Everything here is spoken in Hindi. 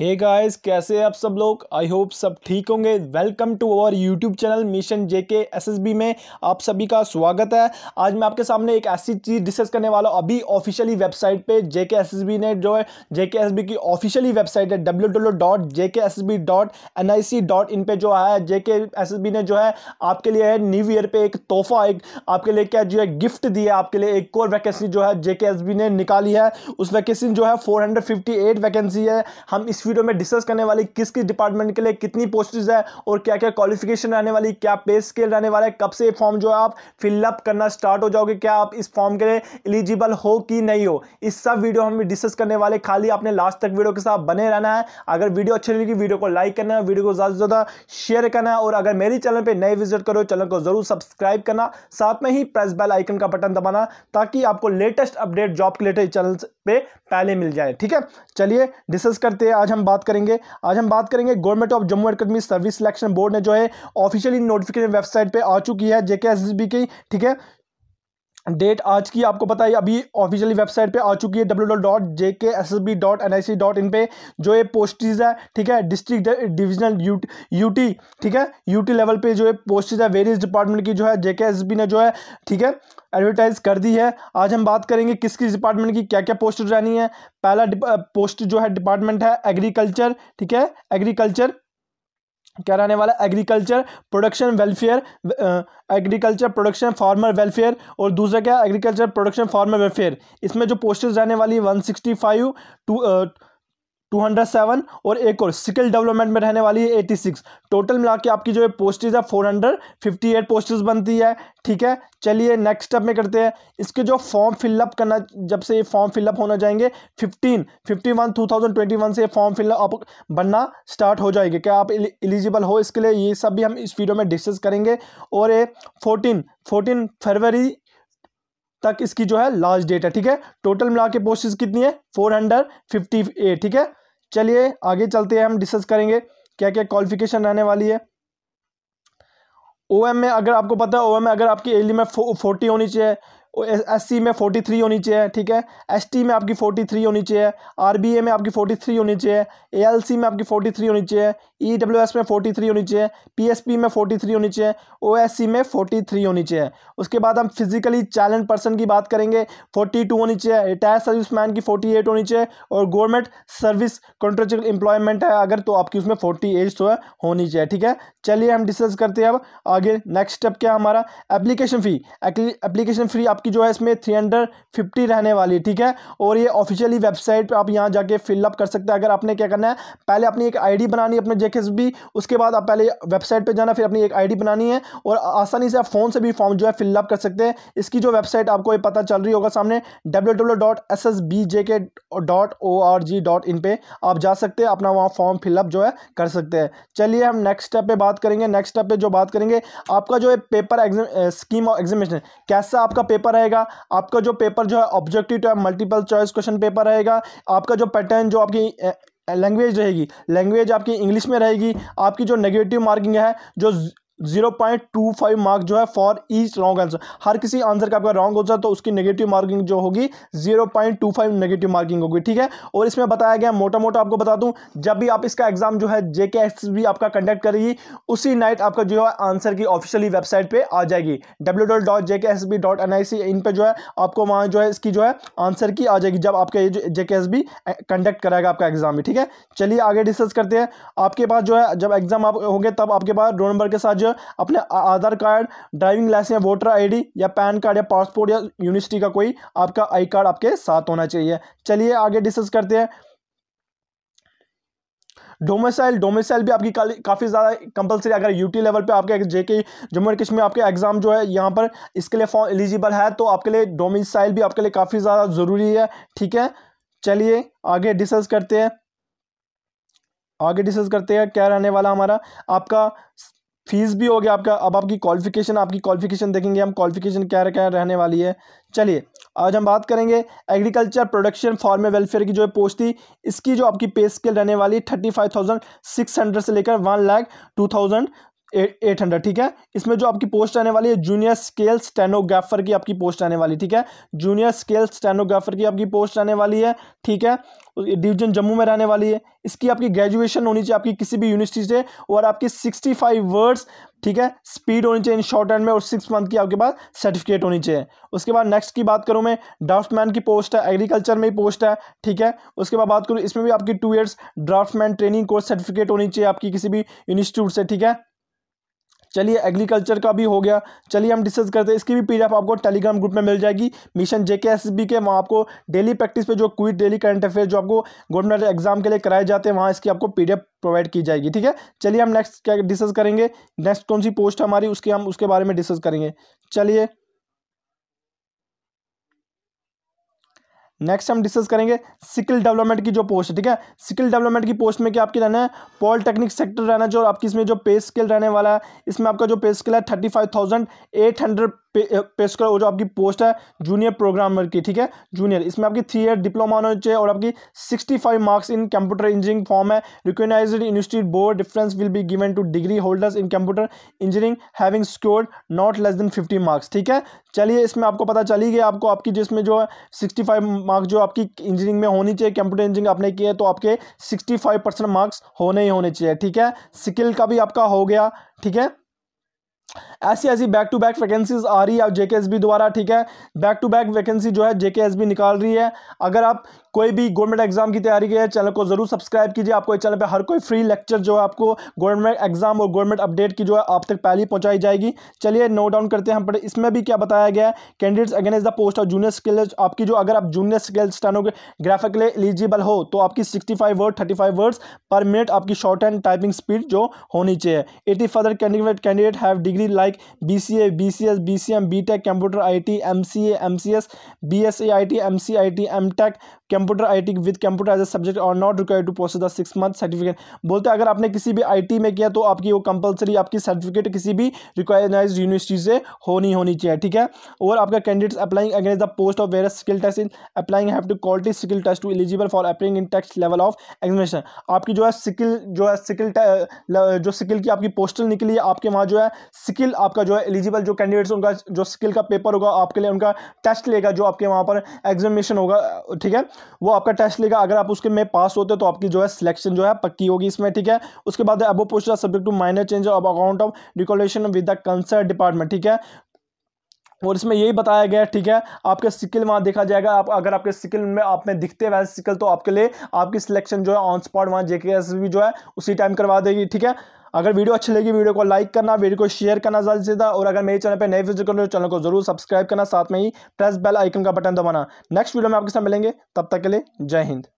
हे गाइस, कैसे हैं आप सब लोग। आई होप सब ठीक होंगे। Welcome to our YouTube channel mission JKSSB में आप सभी का स्वागत है। आज मैं आपके सामने एक ऐसी चीज़ डिस्कस करने वाला हूँ। अभी ऑफिशियली वेबसाइट पे JKSSB ने जो है JKSSB की ऑफिशियली वेबसाइट है www.jkssb.nic.in पे जो है JKSSB ने जो है आपके लिए न्यू ईयर पे एक तोहफा, एक आपके लिए क्या जो है गिफ्ट दिया है। आपके लिए एक और वैकेंसी जो है JKSSB ने निकाली है। उस वैकेंसी जो है 458 वैकेंसी है। हम इस वीडियो में डिस्कस करने वाली किस किस डिपार्टमेंट के लिए कितनी पोस्टेज है और क्या क्या क्वालिफिकेशन रहने वाली, क्या पे स्केल रहने वाला है, कब से फॉर्म जो है आप फिलअप करना स्टार्ट हो जाओगे, क्या आप इस फॉर्म के लिए एलिजिबल हो कि नहीं हो, इस सब वीडियो हम डिस्कस करने वाले। खाली आपने लास्ट तक वीडियो के साथ बने रहना है। अगर वीडियो अच्छी लगी वीडियो को लाइक करना है, वीडियो को ज़्यादा से ज़्यादा शेयर करना है और अगर मेरी चैनल पर नए विजिट करो चैनल को जरूर सब्सक्राइब करना, साथ में ही प्रेस बेल आइकन का बटन दबाना ताकि आपको लेटेस्ट अपडेट जॉब के रिलेटेड चैनल पे पहले मिल जाए। ठीक है, चलिए डिस्कस करते हैं। आज हम बात करेंगे government of Jammu and Kashmir service selection board ने जो है ऑफिशियली नोटिफिकेशन वेबसाइट पे आ चुकी है JKSSB की। ठीक है, डेट आज की आपको बताइए, अभी ऑफिशियली वेबसाइट पे आ चुकी है www.jkssb.nic.in पे जो ये पोस्टिज है। ठीक है, डिस्ट्रिक्ट डिविजनल यूटी, ठीक है, यूटी लेवल पे जो है पोस्टिज है वेरियस डिपार्टमेंट की जो है JKSSB ने जो है, ठीक है, एडवर्टाइज कर दी है। आज हम बात करेंगे किस किस डिपार्टमेंट की क्या क्या पोस्ट रहनी है। पहला पोस्ट जो है डिपार्टमेंट है एग्रीकल्चर। ठीक है, एग्रीकल्चर क्या रहने वाला, agriculture production welfare, agriculture production farmer welfare और दूसरा क्या एग्रीकल्चर प्रोडक्शन फार्मर वेलफेयर। इसमें जो पोस्टेज रहने वाली है 165 207 और एक और स्किल डेवलपमेंट में रहने वाली है 86। टोटल मिला के आपकी जो है पोस्टेज है 458 पोस्टेज बनती है। ठीक है, चलिए नेक्स्ट स्टेप में करते हैं। इसके जो फॉर्म फिलअप करना, जब से ये फॉर्म फिलअप होना जाएंगे 15/1/2021 से फॉर्म फिलअप आप बनना स्टार्ट हो जाएंगे। क्या आप एलिजिबल हो इसके लिए, ये सब भी हम इस वीडियो में डिस्कस करेंगे। और ये 14 फरवरी तक इसकी जो है लास्ट डेट है। ठीक है, टोटल मिला के पोस्टेज कितनी है 458। ठीक है, चलिए आगे चलते हैं, हम डिस्कस करेंगे क्या क्या क्वालिफिकेशन रहने वाली है। ओएम में अगर आपको पता है, ओएम में अगर आपकी एल में 40 होनी चाहिए, एससी में 43 होनी चाहिए। ठीक है, एसटी में आपकी 43 होनी चाहिए, आरबीए में आपकी 43 होनी चाहिए, एएलसी में आपकी 43 होनी चाहिए, ईडब्ल्यूएस में 43 होनी चाहिए, पीएसपी में 43 होनी चाहिए, ओएससी में 43 होनी चाहिए। उसके बाद हम फिजिकली चैलेंज पर्सन की बात करेंगे, 42 होनी चाहिए, रिटायर्ड सर्विसमैन की 48 होनी चाहिए और गवर्नमेंट सर्विस कॉन्ट्रेक्चुअल एम्प्लॉयमेंट है अगर तो आपकी उसमें 48 होनी चाहिए। ठीक है, चलिए हम डिस्कस करते हैं अब आगे नेक्स्ट स्टेप क्या हमारा। एप्लीकेशन फी, आपकी जो है इसमें 350 रहने वाली। ठीक है, और ये ऑफिशियली वेबसाइट पे आप यहाँ जाके फिलअप कर सकते हैं। अगर आपने क्या करना है, पहले अपनी एक आईडी बनानी है अपने JKSSB, उसके बाद आप पहले वेबसाइट पे जाना, फिर अपनी एक आईडी बनानी है और आसानी से आप फ़ोन से भी फॉर्म जो है फिलअप कर सकते हैं। इसकी जो वेबसाइट आपको ये पता चल रही होगा सामने www.ssbjk.org.in पे आप जा सकते हैं, अपना वहाँ फॉर्म फिलअप जो है कर सकते हैं। चलिए हम नेक्स्ट स्टेप पर बात करेंगे। नेक्स्ट स्टेप पर जो बात करेंगे आपका जो है पेपर स्कीम और एग्जामिनेशन, कैसा आपका पेपर रहेगा। आपका जो पेपर जो है objective type multiple choice question paper रहेगा। आपका जो पैटर्न जो आपकी लैंग्वेज रहेगी, लैंग्वेज आपकी इंग्लिश में रहेगी। आपकी जो नेगेटिव मार्किंग है जो 0.25 मार्क जो है फॉर ईच रॉन्ग आंसर, हर किसी आंसर का आपका रॉन्ग होता है तो उसकी नेगेटिव मार्किंग जो होगी 0.25 नेगेटिव मार्किंग होगी। ठीक है, और इसमें बताया गया मोटा मोटा आपको बता दूं, जब भी आप इसका एग्जाम जो है JKSSB आपका कंडक्ट करेगी उसी नाइट आपका जो है आंसर की ऑफिशियली वेबसाइट पर आ जाएगी www.jkssb.nic.in पर जो है आपको वहाँ जो है इसकी जो है आंसर की आ जाएगी जब आपका ये JKSSB कंडक्ट कराएगा आपका एग्जाम भी। ठीक है, चलिए आगे डिस्कस करते हैं। आपके पास जो है जब एग्जाम आप होंगे तब आपके पास रोल नंबर के साथ अपने Aadhaar card, driving licence, voter ID या पैन कार्ड या पासपोर्ट या यूनिवर्सिटी का कोई आपका आई कार्ड आपके साथ होना चाहिए। चलिए आगे डिस्कस करते हैं। डोमिसाइल भी आपकी काफ़ी ज़्यादा कंपलसरी, अगर यूटी लेवल पे आपके JK जम्मू एंड कश्मीर आपके एग्जाम जो है यहाँ पर इसके लिए फॉर्म एलिजिबल है तो आपके लिए डोमिसाइल भी आपके लिए काफ़ी ज़्यादा ज़रूरी है। ठीक है, चलिए आगे डिस्कस करते हैं। क्या रहने वाला हमारा आपका फीस भी हो गया आपका। अब आपकी क्वालिफिकेशन देखेंगे हम, क्वालिफिकेशन क्या क्या रहने वाली है। चलिए आज हम बात करेंगे एग्रीकल्चर प्रोडक्शन फार्मर वेलफेयर की जो है पोस्ट थी, इसकी जो आपकी पे स्केल रहने वाली है 35,600 से लेकर 1,02,800, ठीक है। इसमें जो आपकी पोस्ट आने वाली है जूनियर स्केल स्टेनोग्राफर की आपकी पोस्ट आने वाली, ठीक है, जूनियर स्केल स्टेनोग्राफर की आपकी पोस्ट आने वाली है, ठीक है, डिवीजन जम्मू में रहने वाली है। इसकी आपकी ग्रेजुएशन होनी चाहिए आपकी किसी भी यूनिवर्सिटी से, और आपकी 65 वर्ड्स, ठीक है, स्पीड होनी चाहिए इन शॉर्ट हैंड में, और 6 मंथ की आपके पास सर्टिफिकेट होनी चाहिए। उसके बाद नेक्स्ट की बात करूं मैं, ड्राफ्टमैन की पोस्ट है, एग्रीकल्चर में ही पोस्ट है, ठीक है। उसके बाद बात करूँ, इसमें भी आपकी 2 years draftsman training course certificate होनी चाहिए आपकी किसी भी इंस्टीट्यूट से, ठीक है। चलिए एग्रीकल्चर का भी हो गया, चलिए हम डिस्कस करते हैं। इसकी भी पीडीएफ आपको टेलीग्राम ग्रुप में मिल जाएगी मिशन जेकेएसएसबी के, वहाँ आपको डेली प्रैक्टिस पे जो क्विज डेली करंट अफेयर जो आपको गवर्नमेंट एग्जाम के लिए कराए जाते हैं, वहाँ इसकी आपको पीडीएफ प्रोवाइड की जाएगी, ठीक है। चलिए हम नेक्स्ट क्या डिस्कस करेंगे, नेक्स्ट कौन सी पोस्ट हमारी उसके बारे में डिस्कस करेंगे। चलिए नेक्स्ट हम डिस्कस करेंगे स्किल डेवलपमेंट की जो पोस्ट है, ठीक है। स्किल डेवलपमेंट की पोस्ट में क्या आपकी रहना है, पॉलिटेक्निक सेक्टर रहना है। जो आपकी इसमें जो पे स्किल रहने वाला है, इसमें आपका जो पे स्किल है 35,800 पे स्किल, और जो आपकी पोस्ट है जूनियर प्रोग्रामर की, ठीक है, जूनियर। इसमें आपकी 3 ईयर डिप्लोमा होना चाहिए, और आपकी 65 marks in computer engineering form है। Recognised institute board difference will be given to degree holders in computer engineering having scored not less than 50 marks, ठीक है। चलिए इसमें आपको पता चली गया आपको आपकी जिसमें जो 65 मार्क्स जो आपकी इंजीनियरिंग में होनी चाहिए, कंप्यूटर इंजीनियरिंग आपने की है तो आपके 65% मार्क्स होने ही होने चाहिए, ठीक है। स्किल का भी आपका हो गया, ठीक है। ऐसी बैक टू बैक वैकेंसीज आ रही है जेकेएसबी द्वारा, ठीक है, बैक टू बैक वैकेंसी जो है जेकेएसबी निकाल रही है। अगर आप कोई भी गवर्नमेंट एग्जाम की तैयारी के लिए चैनल को जरूर सब्सक्राइब कीजिए। आपको इस चैनल पे हर कोई फ्री लेक्चर जो है आपको गवर्नमेंट एग्जाम और गवर्नमेंट अपडेट की जो है आप तक पहले ही पहुंचाई जाएगी। चलिए नोट डाउन करते हैं हम। इसमें भी क्या बताया गया है, candidates against the post of junior skill, आपकी जो अगर आप जूनियर स्किल स्टेनोग्राफर के लिए एलिजिबल हो तो आपकी 65 वर्ड 35 वर्ड्स पर मिनट आपकी शॉर्ट हैंड टाइपिंग स्पीड जो होनी चाहिए। 80 further candidate have degree like BCA, BCS, BCM, BTech, Computer IT, MCA, MCS, BSA IT, MCIT, MTech, Computer IT with Computer as a subject are not required to possess the 6-month certificate। बोलते हैं अगर आपने किसी भी IT में किया तो आपकी वो कंपलसरी आपकी सर्टिफिकेट किसी भी रिकॉग्नाइज्ड यूनिवर्सिटी से होनी चाहिए, ठीक है। और आपका candidates applying against the post of various skill test in applying have to quality skill test to eligible for appearing in test level of examination. आपकी जो स्किल की आपकी पोस्टल निकली है, आपके वहाँ जो है स्किल आपका जो है एलिजिबल जो कैंडिडेट्स उनका जो स्किल का पेपर होगा आपके लिए, उनका टेस्ट लेगा जो आपके वहाँ पर एग्जामिनेशन होगा, ठीक है, वो आपका टेस्ट लेगा। अगर आप उसके में पास होते तो आपकी जो है सिलेक्शन जो है पक्की होगी इसमें, ठीक है। उसके बाद above post subject to minor change of account of recollection with the concern department, ठीक है। और इसमें यही बताया गया है, ठीक है, आपके स्किल वहाँ देखा जाएगा। आप अगर आपके स्किल में आप में दिखते वैसे स्किल तो आपके लिए आपकी सिलेक्शन जो है ऑन स्पॉट वहाँ जेकेएसएसबी जो है उसी टाइम करवा देगी, ठीक है। अगर वीडियो अच्छी लगी वीडियो को लाइक करना, वीडियो को शेयर करना ज़्यादा से ज़्यादा, और अगर मेरे चैनल पर नए विजिट करो तो चैनल को जरूर सब्सक्राइब करना, साथ में ही प्रेस बेल आइकन का बटन दबाना। नेक्स्ट वीडियो में आपके साथ मिलेंगे, तब तक के लिए जय हिंद।